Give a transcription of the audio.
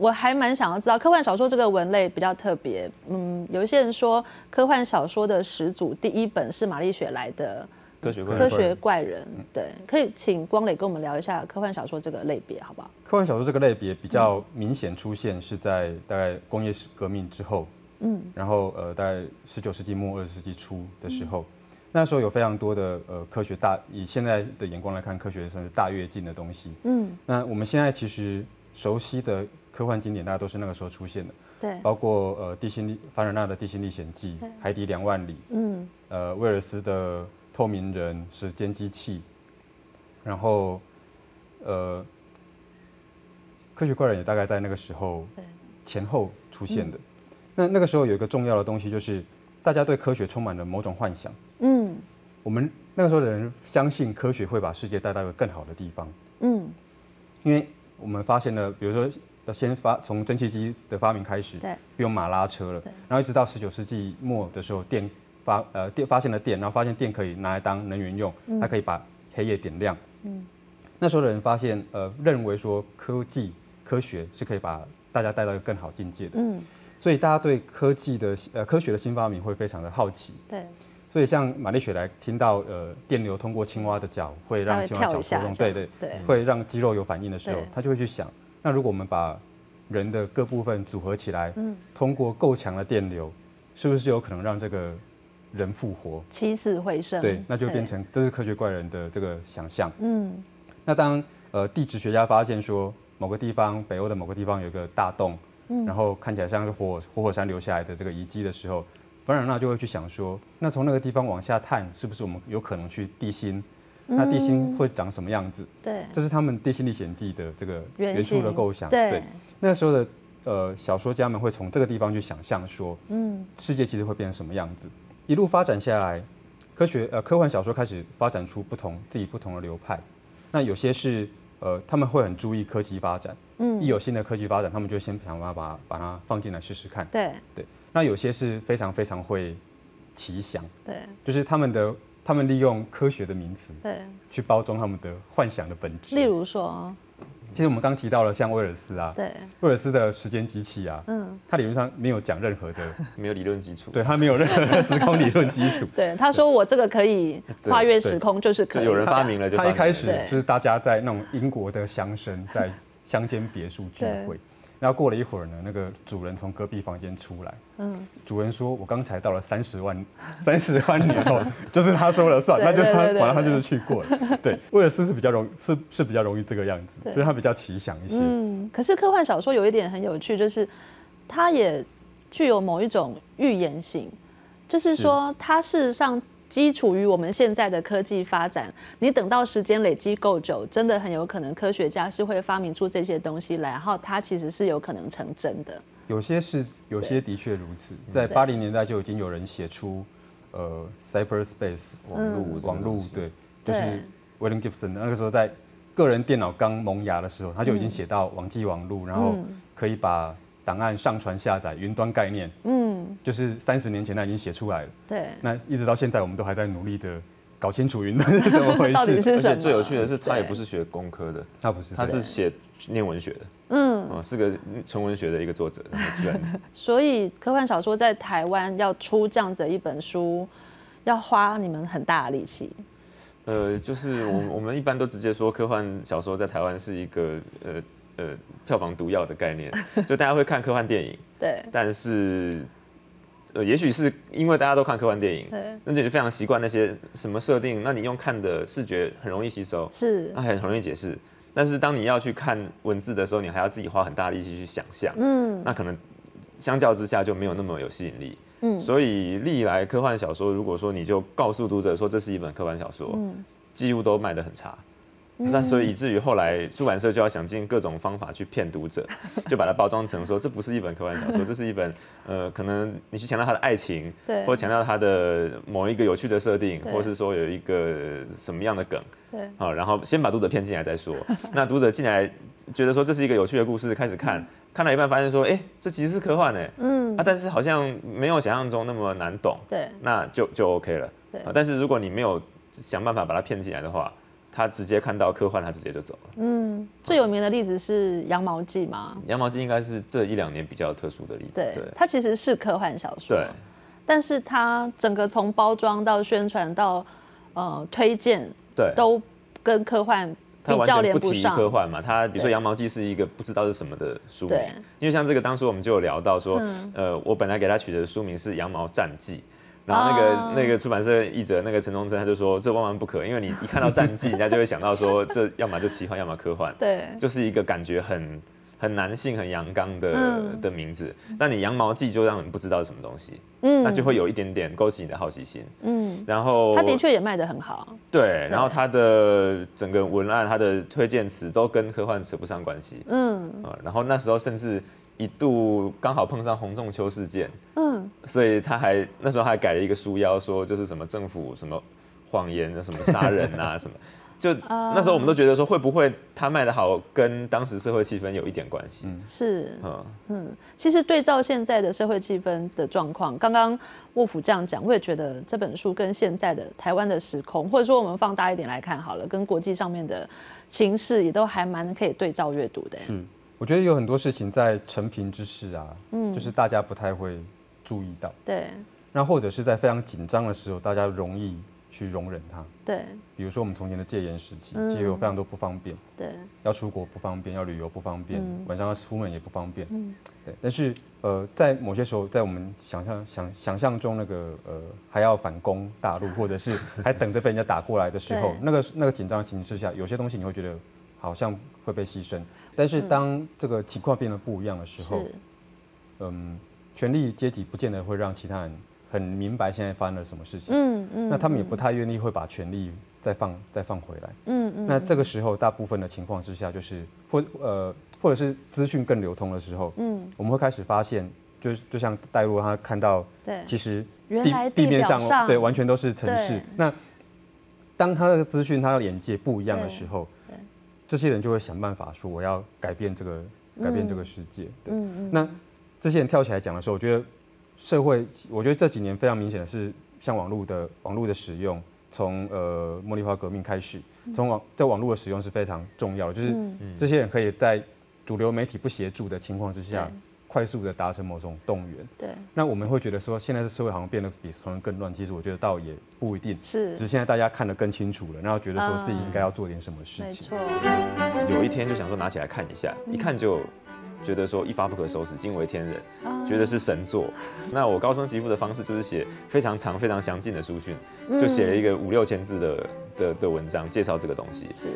我还蛮想要知道科幻小说这个文类比较特别，有一些人说科幻小说的始祖第一本是玛丽雪莱的《科学怪人》，对，可以请光磊跟我们聊一下科幻小说这个类别，好不好？科幻小说这个类别比较明显出现是在大概工业革命之后，然后大概19世纪末20世纪初的时候，那时候有非常多的科学以现在的眼光来看，科学算是大跃进的东西，那我们现在其实熟悉的科幻经典大家都是那个时候出现的，对，包括凡尔纳的《地心历险记》、《海底2万里》，威尔斯的透明人、时间机器，然后，科学怪人也大概在那个时候前后出现的。那个时候有一个重要的东西，就是大家对科学充满了某种幻想。我们那个时候的人相信科学会把世界带到一个更好的地方。因为我们发现了，比如说，从蒸汽机的发明开始，用马拉车了，然后一直到19世纪末的时候，发现了电，然后发现电可以拿来当能源用，它可以把黑夜点亮。那时候的人发现，认为说科学是可以把大家带到一个更好境界的。所以大家对科学的新发明会非常的好奇。对，所以像玛丽雪莱听到电流通过青蛙的脚会让青蛙脚活动，对，会让肌肉有反应的时候，他就会去想，那如果我们把人的各部分组合起来，通过够强的电流，是不是有可能让这个人复活，起死回生？对，那就变成这是科学怪人的这个想象。那当地质学家发现说某个地方，北欧的某个地方有一个大洞，然后看起来像是活火山留下来的这个遗迹的时候，凡尔纳就会去想说，那从那个地方往下探，是不是我们有可能去地心？那地心会长什么样子？对，这是他们《地心历险记》的这个原初的构想。对，那时候的小说家们会从这个地方去想象说，世界其实会变成什么样子？一路发展下来，科幻小说开始发展出不同的流派。那有些是他们会很注意科技发展，一有新的科技发展，他们就先想办法把它放进来试试看。对。那有些是非常非常会奇想，对，就是他们利用科学的名词，对，去包装他们的幻想的本质。例如说，其实我们刚提到了像威尔斯啊，对，威尔斯的时间机器啊，他理论上没有讲任何的，没有理论基础，对，他没有任何的时空理论基础，对，他说我这个可以跨越时空，就是可以有人发明了，就他一开始是大家在那种英国的乡绅在乡间别墅聚会，然后过了一会儿呢，那个主人从隔壁房间出来，主人说我刚才到了30万年后，就是他说了算，那就是他，反正他就是去过了。对，威尔斯是比较容易这个样子，所以他比较奇想一些。可是科幻小说有一点很有趣，就是它也具有某一种预言性，就是说它事实上基础于我们现在的科技发展，你等到时间累积够久，真的很有可能科学家是会发明出这些东西来，然后它其实是有可能成真的。有些的确如此，在80年代就已经有人写出cyberspace 网路，对，就是 William Gibson 那个时候在个人电脑刚萌芽的时候，他就已经写到网际网路，然后可以把档案上传下载，云端概念，就是30年前他已经写出来了。对，那一直到现在，我们都还在努力的搞清楚云端是怎么回事。到底是什么？而且最有趣的是，他也不是学工科的，他不是，他是念文学的，是个纯文学的一个作者，居然。所以科幻小说在台湾要出这样子的一本书，要花你们很大的力气。就是我们一般都直接说科幻小说在台湾是一个票房毒药的概念，就大家会看科幻电影，对，但是也许是因为大家都看科幻电影，那你就非常习惯那些什么设定，那你用看的视觉很容易吸收，是，那很容易解释。但是当你要去看文字的时候，你还要自己花很大力气去想象，那可能相较之下就没有那么有吸引力。所以历来科幻小说，如果说你就告诉读者说这是一本科幻小说，几乎都卖得很差。那所以以至于后来出版社就要想尽各种方法去骗读者，就把它包装成说这不是一本科幻小说，这是一本可能你去强调他的爱情，对，或强调他的某一个有趣的设定，或是说有一个什么样的梗，对，好，然后先把读者骗进来再说。那读者进来觉得说这是一个有趣的故事，开始看，看到一半发现说，这其实是科幻哎，但是好像没有想象中那么难懂，对，那就 OK 了。但是如果你没有想办法把它骗进来的话，他直接看到科幻，他直接就走了。嗯，最有名的例子是《羊毛记》吗？《羊毛记》应该是这一两年比较特殊的例子。对，對它其实是科幻小说。对，但是它整个从包装到宣传到推荐，对，都跟科幻。 他完全不提科幻嘛，他比如说《羊毛记》是一个不知道是什么的书名，因为像这个当初我们就有聊到说，我本来给他取的书名是《羊毛战记》，然后那个出版社译者那个陈宗正他就说这万万不可，因为你一看到战记，人家就会想到说这要么就奇幻，要么科幻，对，就是一个感觉很男性、很阳刚的名字。但你羊毛记就让人不知道是什么东西，那就会有一点点勾起你的好奇心，然后他的确也卖得很好，对。然后他的整个文案、他的推荐词都跟科幻扯不上关系，然后那时候甚至一度刚好碰上洪仲丘事件，所以他还那时候还改了一个书腰，说就是什么政府什么谎言啊，什么杀人啊什么。 就那时候我们都觉得说，会不会他卖得好跟当时社会气氛有一点关系？是，其实对照现在的社会气氛的状况，刚刚沃夫这样讲，我也觉得这本书跟现在的台湾的时空，或者说我们放大一点来看好了，跟国际上面的情势也都还蛮可以对照阅读的。是，我觉得有很多事情在陈平之事啊，就是大家不太会注意到，对，那或者是在非常紧张的时候，大家容易。 去容忍它，对，比如说我们从前的戒严时期，其实有非常多不方便，对，要出国不方便，要旅游不方便，晚上要出门也不方便，对。但是在某些时候，在我们想象中那个还要反攻大陆，或者是还等着被人家打过来的时候，那个紧张的情势下，有些东西你会觉得好像会被牺牲。但是当这个情况变得不一样的时候，权力阶级不见得会让其他人。 很明白现在发生了什么事情，那他们也不太愿意会把权力再放回来，那这个时候大部分的情况之下，就是或者是资讯更流通的时候，我们会开始发现，就像戴洛他看到，对，其实地面上对完全都是城市，那当他的资讯他的眼界不一样的时候，这些人就会想办法说我要改变这个世界，对，那这些人跳起来讲的时候，我觉得。 社会，我觉得这几年非常明显的是，像网络的使用，从茉莉花革命开始，在网络的使用是非常重要的，就是这些人可以在主流媒体不协助的情况之下，快速的达成某种动员。对，那我们会觉得说，现在的社会好像变得比从前更乱，其实我觉得倒也不一定，是，只是现在大家看得更清楚了，然后觉得说自己应该要做点什么事情。没错，有一天就想说拿起来看一下，一看就。 觉得说一发不可收拾，惊为天人，觉得是神作。那我高升级部的方式就是写非常长、非常详尽的书讯，就写了一个5、6千字的文章介绍这个东西。是。